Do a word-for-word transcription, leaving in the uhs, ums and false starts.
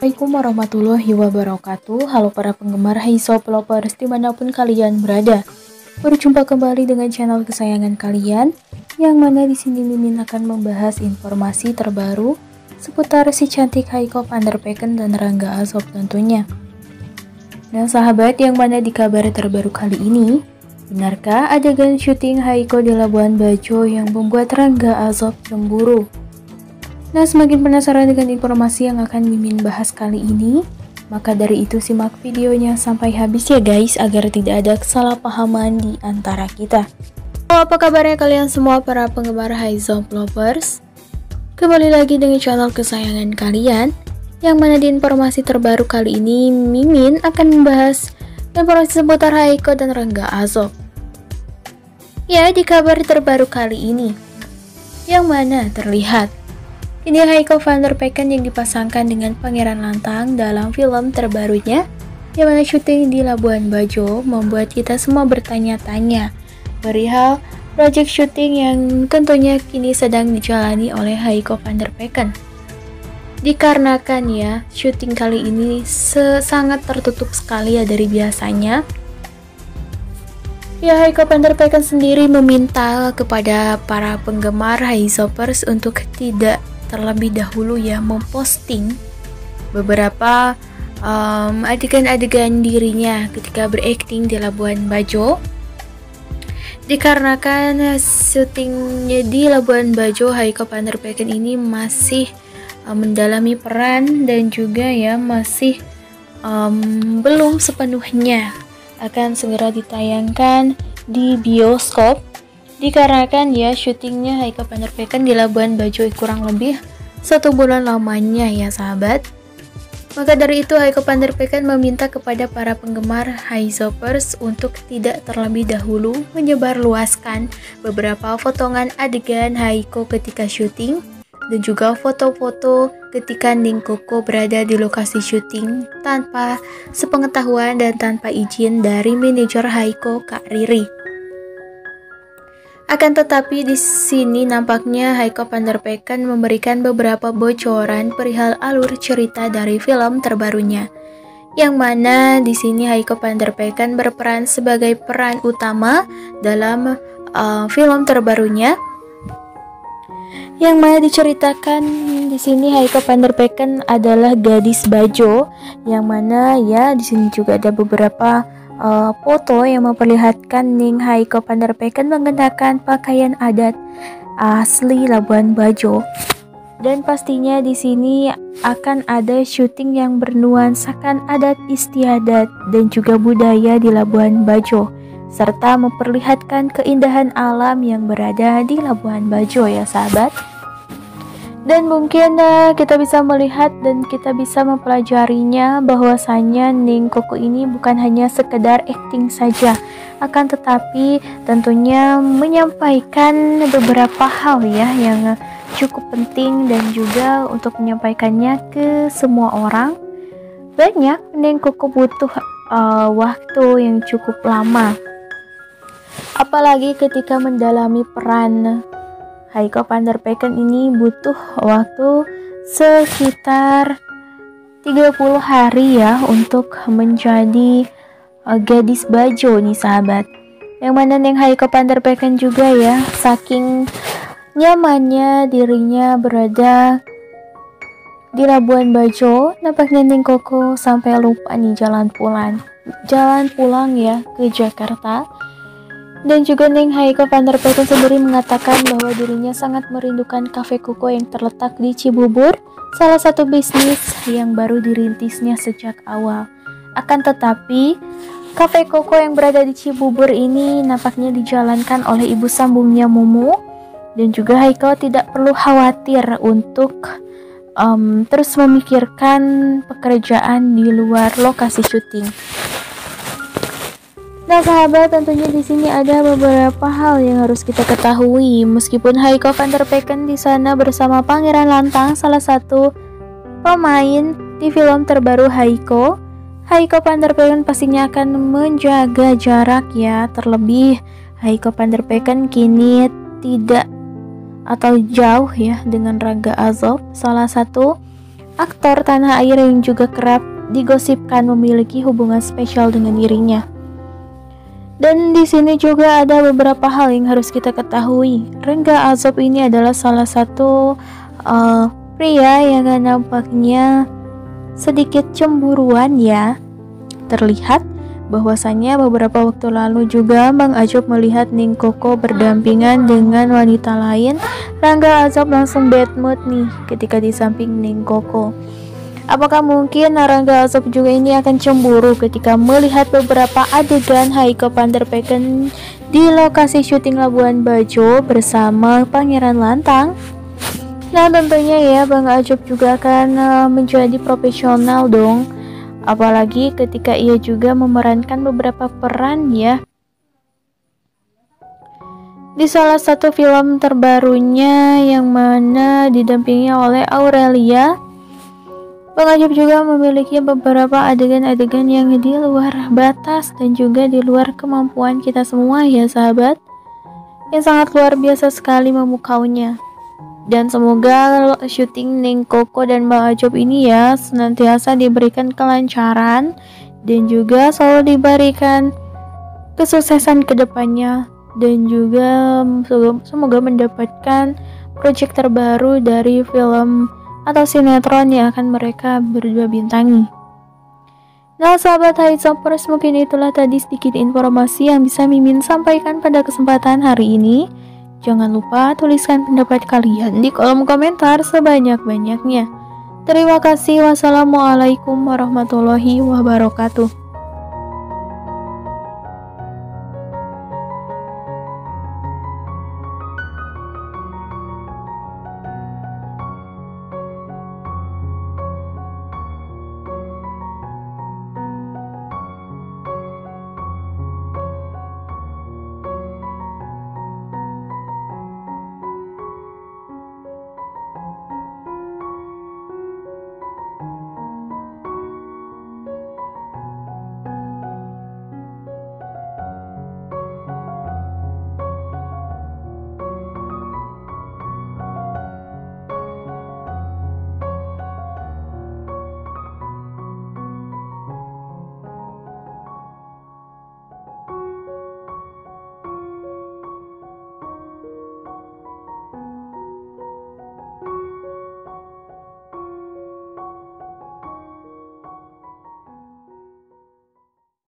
Assalamualaikum warahmatullahi wabarakatuh. Halo para penggemar Haizof lovers dimanapun kalian berada. Berjumpa kembali dengan channel kesayangan kalian, yang mana di sini Mimin akan membahas informasi terbaru seputar si cantik Haico Van der Veken dan Rangga Azof tentunya. Dan sahabat, yang mana di kabar terbaru kali ini, benarkah adegan syuting Haico di Labuan Bajo yang membuat Rangga Azof cemburu? Nah, semakin penasaran dengan informasi yang akan Mimin bahas kali ini, maka dari itu simak videonya sampai habis ya guys, agar tidak ada kesalahpahaman di antara kita. Halo, apa kabarnya kalian semua para penggemar Haizof lovers? Kembali lagi dengan channel kesayangan kalian, yang mana di informasi terbaru kali ini Mimin akan membahas informasi seputar Haico dan Rangga Azof. Ya, di kabar terbaru kali ini, yang mana terlihat ini Haico Van der Veken yang dipasangkan dengan Pangeran Lantang dalam film terbarunya, yang mana syuting di Labuan Bajo, membuat kita semua bertanya-tanya perihal proyek syuting yang tentunya kini sedang dijalani oleh Haico Van der Veken. Dikarenakan ya, syuting kali ini sangat tertutup sekali ya dari biasanya. Ya, Haico Van der Veken sendiri meminta kepada para penggemar Haizofers untuk tidak terlebih dahulu ya memposting beberapa um, adegan-adegan dirinya ketika berakting di Labuan Bajo, dikarenakan syutingnya di Labuan Bajo Haico Van der Veken ini masih um, mendalami peran dan juga ya masih um, belum sepenuhnya akan segera ditayangkan di bioskop. Dikarenakan ya syutingnya Haico Van der Veken di Labuan Bajo kurang lebih satu bulan lamanya ya sahabat. Maka dari itu Haico Van der Veken meminta kepada para penggemar Haizofers untuk tidak terlebih dahulu menyebarluaskan beberapa potongan adegan Haico ketika syuting dan juga foto-foto ketika Ning Koko berada di lokasi syuting tanpa sepengetahuan dan tanpa izin dari manajer Haico, Kak Riri. Akan tetapi di sini nampaknya Haico Van der Veken memberikan beberapa bocoran perihal alur cerita dari film terbarunya, yang mana di sini Haico Van der Veken berperan sebagai peran utama dalam uh, film terbarunya, yang mana diceritakan di sini Haico Van der Veken adalah gadis Bajo, yang mana ya di sini juga ada beberapa Uh, foto yang memperlihatkan Ning Haico Van der Veken mengenakan pakaian adat asli Labuan Bajo. Dan pastinya di sini akan ada syuting yang bernuansakan adat istiadat dan juga budaya di Labuan Bajo, serta memperlihatkan keindahan alam yang berada di Labuan Bajo ya sahabat. Dan mungkin uh, kita bisa melihat dan kita bisa mempelajarinya bahwasannya Ning Koko ini bukan hanya sekedar acting saja, akan tetapi tentunya menyampaikan beberapa hal ya yang cukup penting dan juga untuk menyampaikannya ke semua orang. Banyak Ning Koko butuh uh, waktu yang cukup lama, apalagi ketika mendalami peran Haico Van der Veken ini butuh waktu sekitar tiga puluh hari ya untuk menjadi uh, gadis Bajo nih sahabat. Yang mana Neng Haico Van der Veken juga ya saking nyamannya dirinya berada di Labuan Bajo, nampaknya Neng Koko sampai lupa nih jalan pulang, jalan pulang ya ke Jakarta. Dan juga Neng Haico Van der Veken sendiri mengatakan bahwa dirinya sangat merindukan Cafe Koko yang terletak di Cibubur, salah satu bisnis yang baru dirintisnya sejak awal. Akan tetapi, Cafe Koko yang berada di Cibubur ini nampaknya dijalankan oleh ibu sambungnya Mumu, dan juga Haico tidak perlu khawatir untuk um, terus memikirkan pekerjaan di luar lokasi syuting. Nah sahabat, tentunya di sini ada beberapa hal yang harus kita ketahui. Meskipun Haico Van der Veken di sana bersama Pangeran Lantang, salah satu pemain di film terbaru Haico, Haico Van der Veken pastinya akan menjaga jarak ya. Terlebih Haico Van der Veken kini tidak atau jauh ya dengan Rangga Azof, salah satu aktor tanah air yang juga kerap digosipkan memiliki hubungan spesial dengan dirinya. Dan di sini juga ada beberapa hal yang harus kita ketahui. Rangga Azof ini adalah salah satu uh, pria yang nampaknya sedikit cemburuan ya. Terlihat bahwasanya beberapa waktu lalu juga Bang Azof melihat Ning Koko berdampingan dengan wanita lain. Rangga Azof langsung bad mood nih ketika di samping Ning Koko. Apakah mungkin Rangga Azof juga ini akan cemburu ketika melihat beberapa adegan Haico Van der Veken di lokasi syuting Labuan Bajo bersama Pangeran Lantang? Nah tentunya ya Bang Azof juga akan menjadi profesional dong. Apalagi ketika ia juga memerankan beberapa peran ya. Di salah satu film terbarunya yang mana didampingi oleh Aurelia, Bang Azof juga memiliki beberapa adegan-adegan yang di luar batas dan juga di luar kemampuan kita semua ya sahabat, yang sangat luar biasa sekali memukaunya. Dan semoga syuting Ning Koko dan Bang Azof ini ya senantiasa diberikan kelancaran dan juga selalu diberikan kesuksesan ke depannya, dan juga semoga mendapatkan proyek terbaru dari film atau sinetron yang akan mereka berdua bintangi. Nah sahabat Haizofers, mungkin itulah tadi sedikit informasi yang bisa Mimin sampaikan pada kesempatan hari ini. Jangan lupa tuliskan pendapat kalian di kolom komentar sebanyak-banyaknya. Terima kasih. Wassalamualaikum warahmatullahi wabarakatuh.